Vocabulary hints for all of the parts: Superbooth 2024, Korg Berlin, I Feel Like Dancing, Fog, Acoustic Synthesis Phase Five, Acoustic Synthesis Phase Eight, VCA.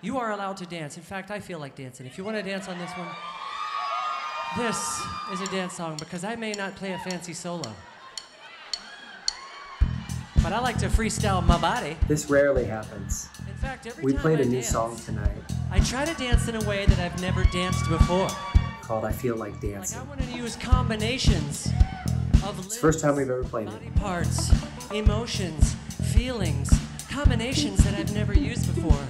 You are allowed to dance. In fact, I feel like dancing. If you want to dance on this one, this is a dance song because I may not play a fancy solo, but I like to freestyle my body. This rarely happens. In fact, every time I dance, we played a new song tonight. I try to dance in a way that I've never danced before. Called I Feel Like Dancing. Like I want to use combinations of limbs, it's first time we've ever played body parts, emotions, feelings, combinations that I've never used before.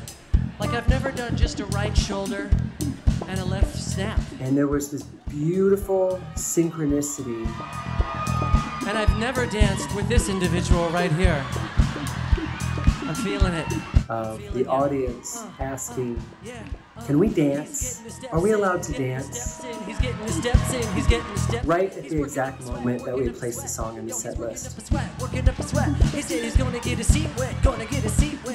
Like I've never done just a right shoulder and a left snap. And there was this beautiful synchronicity. And I've never danced with this individual right here. I'm feeling it. The audience asking, can we dance? Are we allowed to dance? He's getting the steps in, he's getting the steps in. Right at the exact moment that we placed the song in the set list.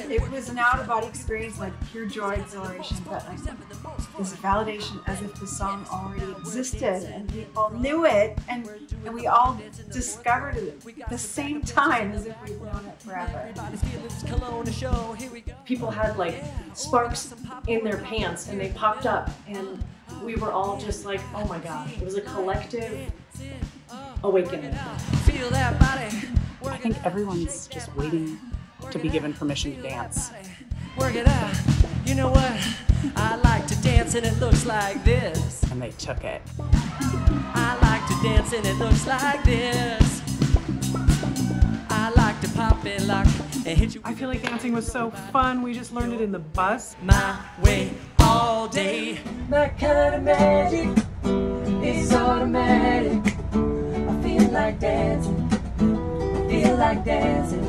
It was an out-of-body experience, like pure joy, exhilaration, but like this validation as if the song already existed and people knew it and we all discovered it at the same time as if we've known it forever. People had like sparks in their pants and they popped up and we were all just like, oh my gosh, it was a collective awakening. I think everyone's just waiting to be given permission to dance. Work it out. You know what? I like to dance and it looks like this. And they took it. I like to dance and it looks like this. I like to pop and lock and hit you. I Feel Like Dancing was so fun. We just learned it in the bus. My way all day. That kind of magic is automatic. I feel like dancing. I feel like dancing.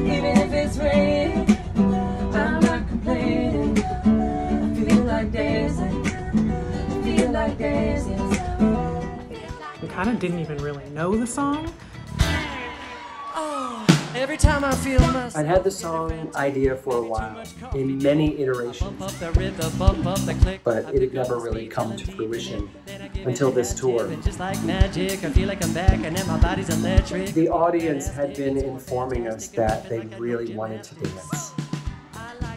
Even if it's raining, I'm not complaining. I feel like dancing. I feel like dancing. We kind of didn't even really know the song. Every time I feel myself. I'd had the song idea for a while, in many iterations, but it had never really come to fruition until this tour. The audience had been informing us that they really wanted to dance.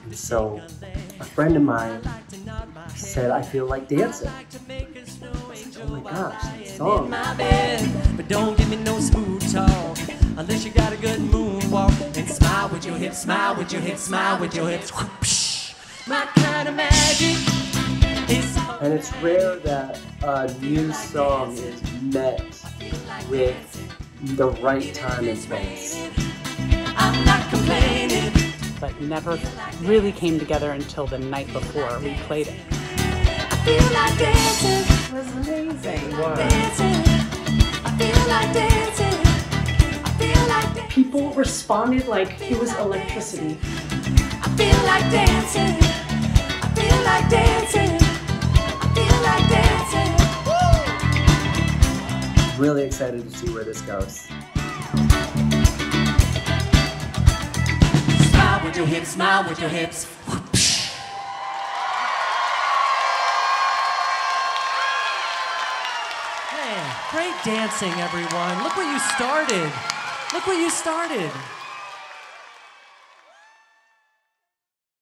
And so a friend of mine said, I feel like dancing. I was like, oh my gosh, that song. But don't give me no smooth talk. Unless you got a good moonwalk and smile with your hips, smile with your hips, smile with your hips. My kind of magic is. And it's rare that a new song is met with the right time and space. I'm not complaining. But never really came together until the night before we played it. I feel like dancing. It was amazing. Wow. I feel like dancing. People responded like it was electricity. I feel like dancing. I feel like dancing. I feel like dancing. Woo! Really excited to see where this goes. Smile with your hips, smile with your hips. Hey, great dancing, everyone. Look where you started. Look where you started!